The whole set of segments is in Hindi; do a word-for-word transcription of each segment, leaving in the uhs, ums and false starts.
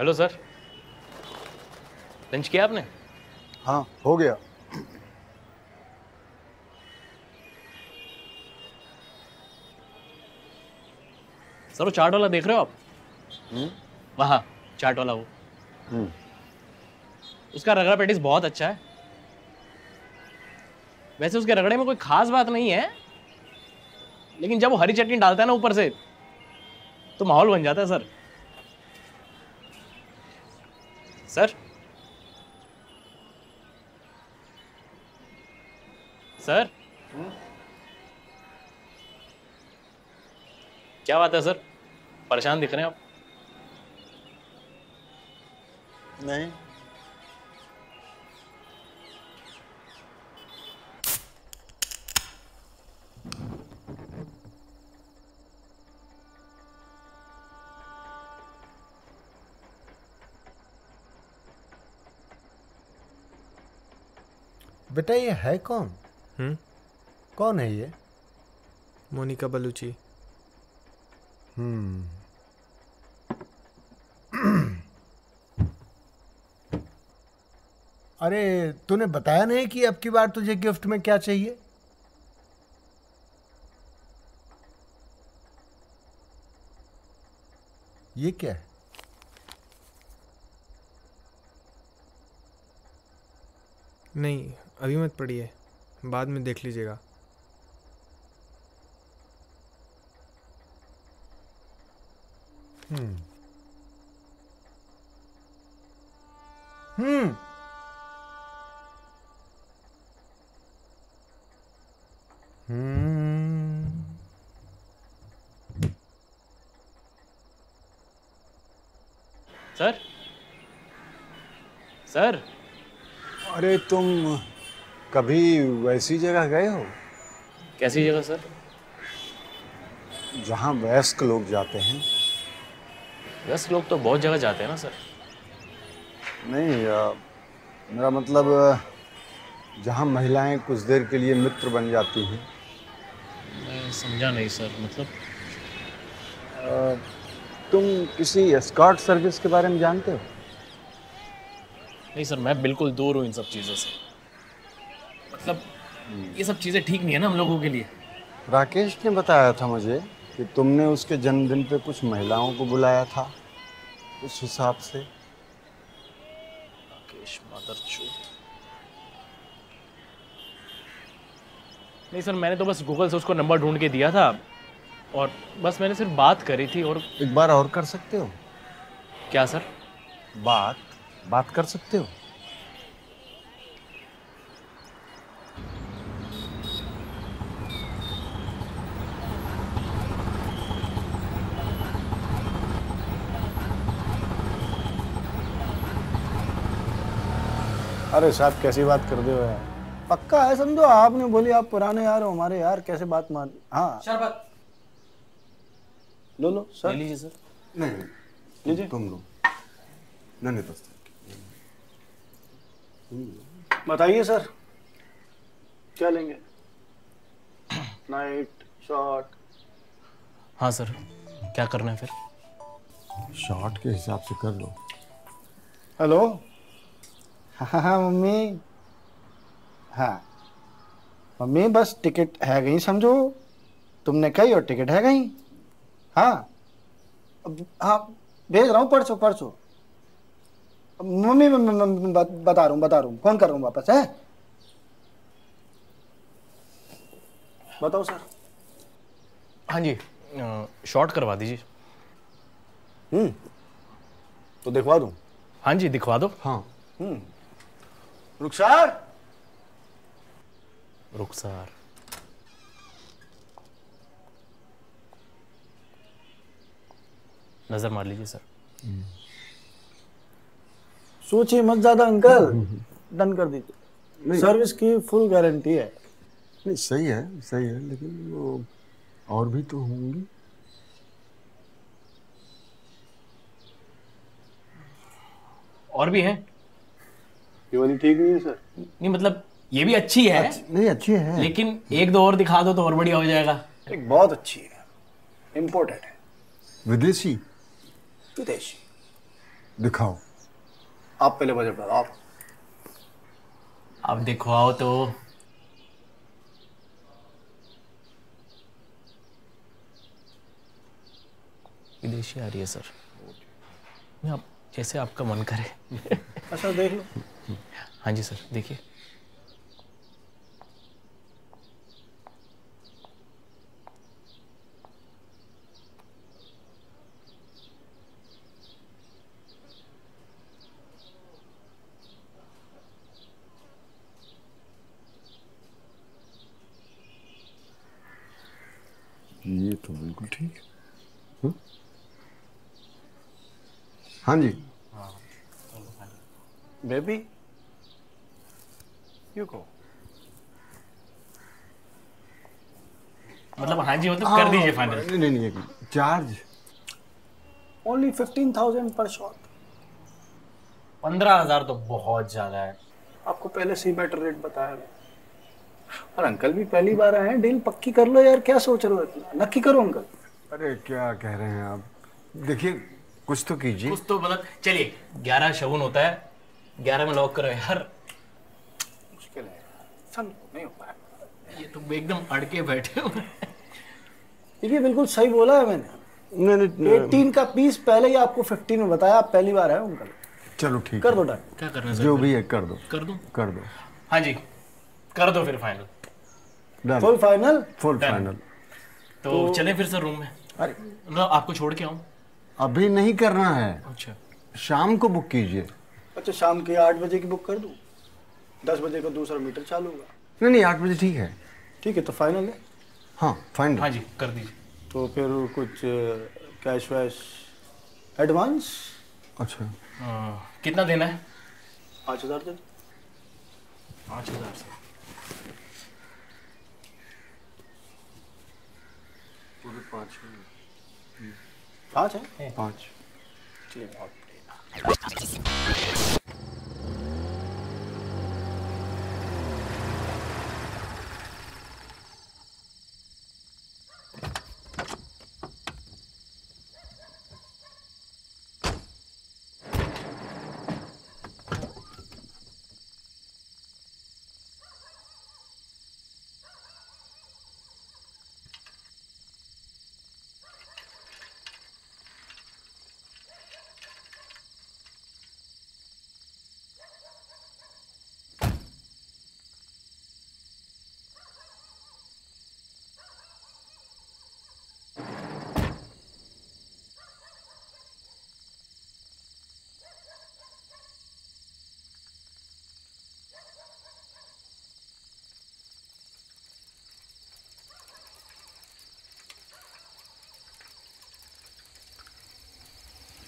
हेलो सर, लंच किया आपने? हाँ, हो गया। सर वो चाट वाला देख रहे हो आप? हम्म, वहाँ चाट वाला वो। हम्म, उसका रगड़ा पेटिस बहुत अच्छा है। वैसे उसके रगड़े में कोई खास बात नहीं है, लेकिन जब वो हरी चटनी डालता है ना ऊपर से, तो माहौल बन जाता है। सर सर सर हुँ? क्या बात है सर, परेशान दिख रहे हैं आप? नहीं, बेटा ये है कौन? हम्म, कौन है ये? मोनिका बलूची। हम्म, अरे तूने बताया नहीं कि अब की बार तुझे गिफ्ट में क्या चाहिए? ये क्या है? नहीं, अभी मत पढ़िए, बाद में देख लीजिएगा। हम्म हम्म हम्म सर सर अरे तुम कभी वैसी जगह गए हो? कैसी जगह सर? जहाँ वयस्क लोग जाते हैं। वयस्क लोग तो बहुत जगह जाते हैं ना सर। नहीं, आ, मेरा मतलब जहाँ महिलाएं कुछ देर के लिए मित्र बन जाती हैं। मैं समझा नहीं सर, मतलब आ, तुम किसी एस्कॉर्ट सर्विस के बारे में जानते हो? नहीं सर, मैं बिल्कुल दूर हूँ इन सब चीज़ों से। मतलब ये सब चीज़ें ठीक नहीं है ना हम लोगों के लिए। राकेश ने बताया था मुझे कि तुमने उसके जन्मदिन पे कुछ महिलाओं को बुलाया था, उस हिसाब से। राकेश मादरचोद। नहीं सर, मैंने तो बस गूगल से उसको नंबर ढूंढ के दिया था और बस मैंने सिर्फ बात करी थी। और एक बार और कर सकते हो क्या सर? बात बात कर सकते हो? अरे साहब कैसी बात कर दे हो यार, पक्का है समझो। आपने बोली आप पुराने यार हो हमारे यार, कैसे बात मान। हाँ शरबत लो लो सर, लीजिए सर। नहीं लीजिए, तुम लो। नहीं नहीं पसंद। बताइए सर क्या लेंगे? Night shot? हाँ सर, क्या करना है फिर? शॉट के हिसाब से कर लो। हेलो, हाँ हाँ मम्मी, हाँ मम्मी बस टिकट है गई समझो, तुमने कही और टिकट है गई। हाँ हाँ भेज रहा हूँ परसों परसों। मम्मी मम्मी बता रहा हूँ बता रहा हूँ फोन कर रहा हूँ वापस, है? बताओ सर। हाँ जी, शॉर्ट करवा दीजिए। हम्म, तो दिखवा दूँ? हाँ जी दिखवा दो। हाँ। हम्म, रुखसार रुखसार नजर मार लीजिए सर। सोचिए मत ज्यादा अंकल, डन कर दीजिए। सर्विस की फुल गारंटी है। नहीं सही है सही है, लेकिन वो और भी तो होंगी। और भी हैं? ये वाली ठीक नहीं है सर। नहीं मतलब ये भी अच्छी है। अच्छ, नहीं अच्छी है, लेकिन एक दो और दिखा दो तो और बढ़िया हो जाएगा। एक बहुत अच्छी है, इम्पोर्टेड है, विदेशी विदेशी दिखाओ। आप पहले बजट बताओ। आप आप दिखवाओ तो विदेशी आ रही है सर, मैं आप जैसे आपका मन करे। अच्छा देख लो। हाँ जी सर, देखिए ये तो बिल्कुल ठीक। हाँ जी। बेबी यू गो, मतलब हाँ जी मतलब हाँ, कर दीजिए फाइनल। नहीं नहीं, नहीं charge only fifteen thousand per shot. पंद्रह हजार तो बहुत ज्यादा है, आपको पहले से ही बेटर रेट बताया। और अंकल भी पहली बार आए हैं, डील पक्की कर लो यार, क्या सोच रहे हो इतना, नक्की करो अंकल। अरे क्या कह रहे हैं आप, देखिए कुछ तो कीजिए, कुछ तो मतलब। चलिए ग्यारह शगुन होता है, ग्यारह में लॉक करो यार। मुश्किल है सन, नहीं हो पाया। ये तो एकदम अड़के बैठे हो। ये बिल्कुल सही बोला है मैंने। नहीं अठारह का पीस पहले ही आपको पंद्रह में बताया, आप पहली बार आए अंकल। चलो ठीक कर दो डन। क्या करना जो भी है कर दो कर दो कर दो। हाँ जी कर दो फिर final, full final full final. तो चलें फिर सर रूम में? अरे मतलब आपको छोड़ के आऊं? अभी नहीं करना है। अच्छा शाम को बुक कीजिए। अच्छा शाम के आठ बजे की बुक कर दूं? दस बजे का दूसरा मीटर चालू होगा। नहीं नहीं आठ बजे ठीक है। ठीक है तो फाइनल है। हाँ फाइनल। हाँ जी कर दीजिए। तो फिर कुछ कैश वैश एडवांस? अच्छा आ, कितना देना है? पाँच हज़ार दे दो। पाँच हज़ार से पूरे पाँच पाँच है पाँच।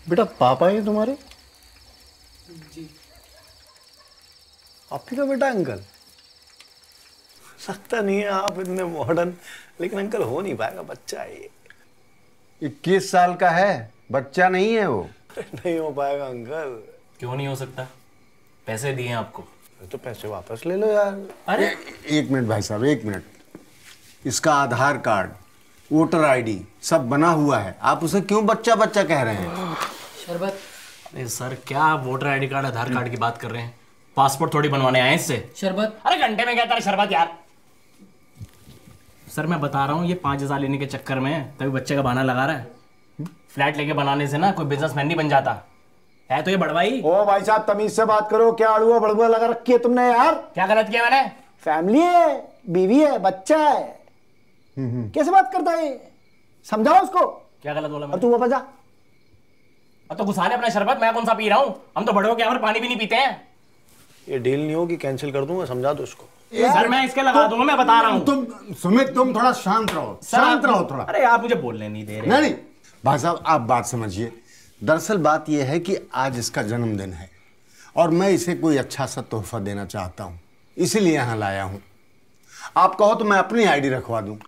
बेटा पापा है तुम्हारे? जी। आपकी तो बेटा अंकल सकता नहीं है, आप इतने मॉडर्न, लेकिन अंकल हो नहीं पाएगा, बच्चा है ये। इक्कीस साल का है, बच्चा नहीं है वो। नहीं हो पाएगा अंकल। क्यों नहीं हो सकता? पैसे दिए आपको तो पैसे वापस ले लो यार। अरे एक मिनट भाई साहब एक मिनट, इसका आधार कार्ड वोटर आईडी सब बना हुआ है, आप उसे क्यों बच्चा बच्चा कह रहे हैं? शरबत। अरे सर क्या आप voter ID card Aadhaar card की बात कर रहे हैं? पासपोर्ट थोड़ी बनवाने आए इससे। शरबत। अरे घंटे में कहता है शरबत यार। सर मैं बता रहा हूँ, ये पाँच हज़ार लेने के चक्कर में तभी बच्चे का बहाना लगा रहा है। फ्लैट लेके बनाने से ना कोई बिजनेसमैन नहीं बन जाता है। तो ये बड़वाई। ओ भाई साहब तमीज से बात करो, क्या अड़ुआ बड़बुआ लगा रखी है तुमने यार। क्या गलत किया मैंने? फैमिली है, बीवी है, बच्चा है, कैसे बात करता है, समझाओ उसको। क्या गलत बोला मैंने? तू वापस जा। अब तो गुस्सा है अपना शरबत, मैं कौन सा पी रहा हूँ, हम तो बड़े हो के यहाँ पर पानी भी नहीं पीते हैं। ये डील नहीं होगी, कैंसिल कर दूंगा, समझा दो उसको। सर मैं इसके लगा दूंगा, मैं बता रहा हूँ। तुम सुमित तुम थोड़ा शांत रहो, शांत रहो थोड़ा। अरे आप मुझे बोलने नहीं दे रहे। नहीं भाई साहब आप बात समझिए, दरअसल बात यह है कि आज इसका जन्मदिन है और मैं इसे कोई अच्छा सा तोहफा देना चाहता हूँ, इसीलिए यहाँ लाया हूँ। आप कहो तो मैं अपनी आई डी रखवा दूँ।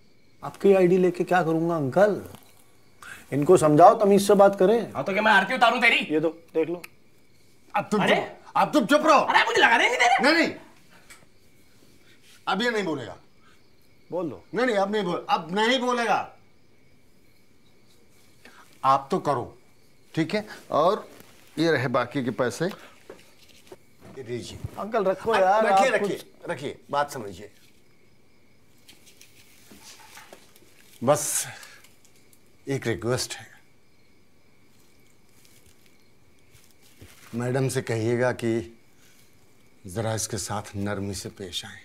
आपकी आईडी लेके क्या करूंगा अंकल, इनको समझाओ तमीज से बात करें। हाँ तो क्या मैं आरती उतारूं तेरी? ये तो देख लो। अब तुम अब तुम चुप रहो। अरे मुझे लगा नहीं दे रहे। नहीं नहीं अब ये नहीं बोलेगा। बोल दो। नहीं नहीं अब नहीं बोल अब नहीं बोलेगा। आप तो करो ठीक है, और ये रहे बाकी के पैसे दीजिए अंकल, रखो यार, रखिए रखिए रखिए, बात समझिए। बस एक रिक्वेस्ट है, मैडम से कहिएगा कि जरा इसके साथ नरमी से पेश आए।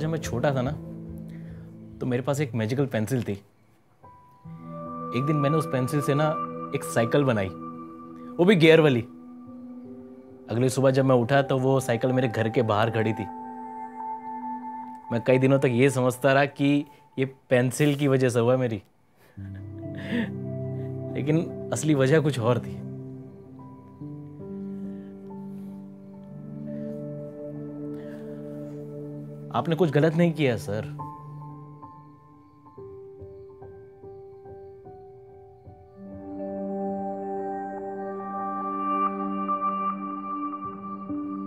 जब मैं छोटा था ना तो मेरे पास एक मैजिकल पेंसिल थी। एक दिन मैंने उस पेंसिल से ना एक साइकिल बनाई, वो भी गियर वाली। अगली सुबह जब मैं उठा तो वो साइकिल मेरे घर के बाहर खड़ी थी। मैं कई दिनों तक ये समझता रहा कि ये पेंसिल की वजह से हुआ मेरी, लेकिन असली वजह कुछ और थी। आपने कुछ गलत नहीं किया sir.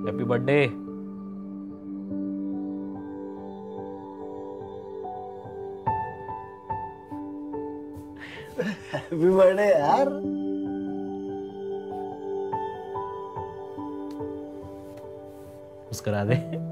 Happy birthday. We were there. मुस्करा they